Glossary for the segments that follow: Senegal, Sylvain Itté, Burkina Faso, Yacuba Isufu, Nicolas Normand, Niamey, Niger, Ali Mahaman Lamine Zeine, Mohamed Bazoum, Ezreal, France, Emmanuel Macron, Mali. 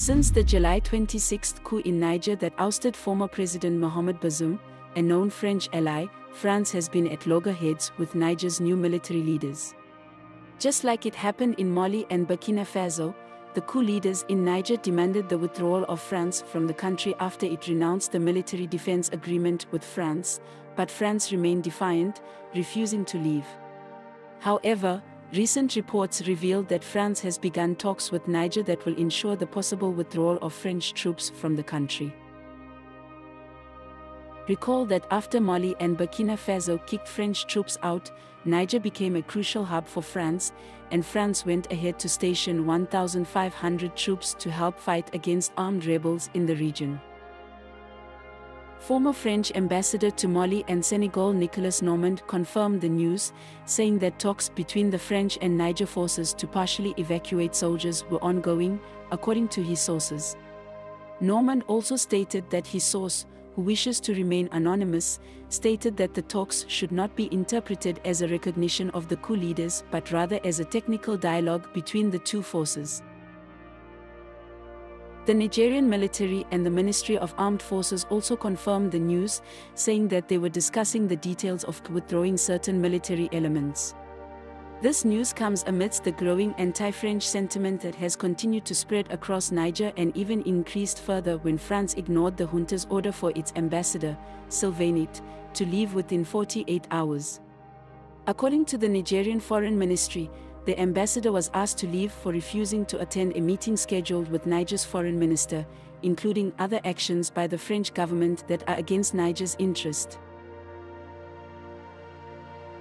Since the July 26 coup in Niger that ousted former President Mohamed Bazoum, a known French ally, France has been at loggerheads with Niger's new military leaders. Just like it happened in Mali and Burkina Faso, the coup leaders in Niger demanded the withdrawal of France from the country after it renounced the military defense agreement with France, but France remained defiant, refusing to leave. However, recent reports revealed that France has begun talks with Niger that will ensure the possible withdrawal of French troops from the country. Recall that after Mali and Burkina Faso kicked French troops out, Niger became a crucial hub for France, and France went ahead to station 1,500 troops to help fight against armed rebels in the region. Former French ambassador to Mali and Senegal Nicolas Normand confirmed the news, saying that talks between the French and Niger forces to partially evacuate soldiers were ongoing, according to his sources. Normand also stated that his source, who wishes to remain anonymous, stated that the talks should not be interpreted as a recognition of the coup leaders but rather as a technical dialogue between the two forces. The Nigerian military and the Ministry of Armed Forces also confirmed the news, saying that they were discussing the details of withdrawing certain military elements. This news comes amidst the growing anti-French sentiment that has continued to spread across Niger and even increased further when France ignored the junta's order for its ambassador, Sylvain Itté, to leave within 48 hours. According to the Nigerian Foreign Ministry, the ambassador was asked to leave for refusing to attend a meeting scheduled with Niger's foreign minister, including other actions by the French government that are against Niger's interest.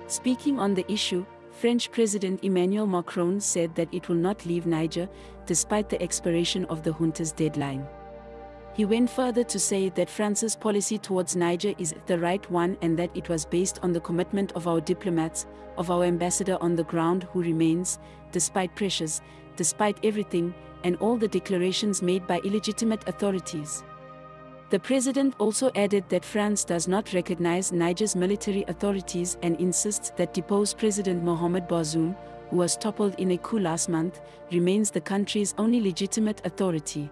Speaking on the issue, French President Emmanuel Macron said that it will not leave Niger, despite the expiration of the junta's deadline. He went further to say that France's policy towards Niger is the right one and that it was based on the commitment of our diplomats, of our ambassador on the ground who remains, despite pressures, despite everything, and all the declarations made by illegitimate authorities. The president also added that France does not recognize Niger's military authorities and insists that deposed President Mohamed Bazoum, who was toppled in a coup last month, remains the country's only legitimate authority.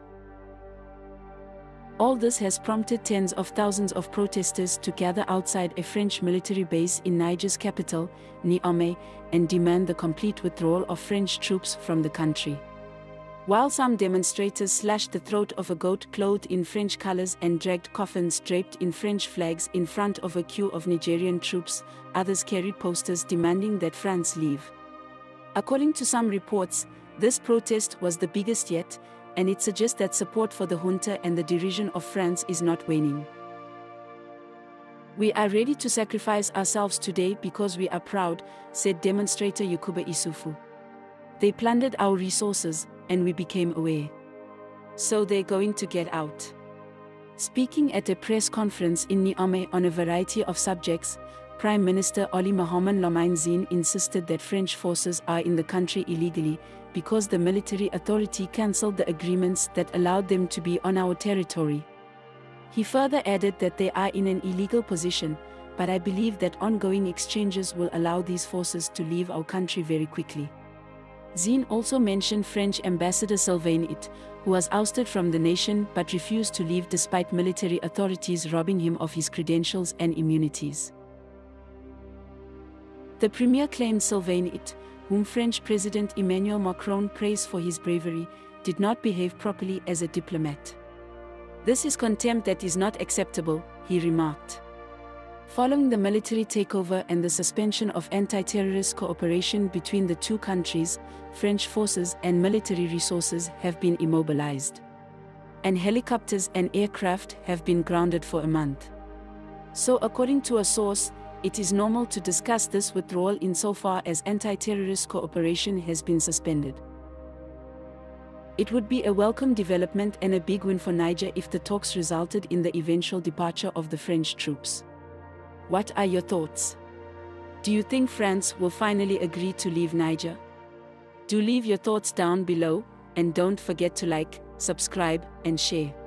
All this has prompted tens of thousands of protesters to gather outside a French military base in Niger's capital, Niamey, and demand the complete withdrawal of French troops from the country. While some demonstrators slashed the throat of a goat clothed in French colors and dragged coffins draped in French flags in front of a queue of Nigerian troops, others carried posters demanding that France leave. According to some reports, this protest was the biggest yet, and it suggests that support for the junta and the derision of France is not waning. "We are ready to sacrifice ourselves today because we are proud," said demonstrator Yacuba Isufu. "They plundered our resources, and we became aware. So they're going to get out." Speaking at a press conference in Niamey on a variety of subjects, Prime Minister Ali Mahaman Lamine Zeine insisted that French forces are in the country illegally, because the military authority cancelled the agreements that allowed them to be on our territory. He further added that they are in an illegal position, "but I believe that ongoing exchanges will allow these forces to leave our country very quickly." Zeine also mentioned French Ambassador Sylvain Itté, who was ousted from the nation but refused to leave despite military authorities robbing him of his credentials and immunities. The premier claimed Sylvain Itté, whom French President Emmanuel Macron praised for his bravery, did not behave properly as a diplomat. "This is contempt that is not acceptable," he remarked. Following the military takeover and the suspension of anti-terrorist cooperation between the two countries, French forces and military resources have been immobilized, and helicopters and aircraft have been grounded for a month. So, according to a source, "it is normal to discuss this withdrawal insofar as anti-terrorist cooperation has been suspended. It would be a welcome development and a big win for Niger if the talks resulted in the eventual departure of the French troops." What are your thoughts? Do you think France will finally agree to leave Niger? Do leave your thoughts down below, and don't forget to like, subscribe, and share.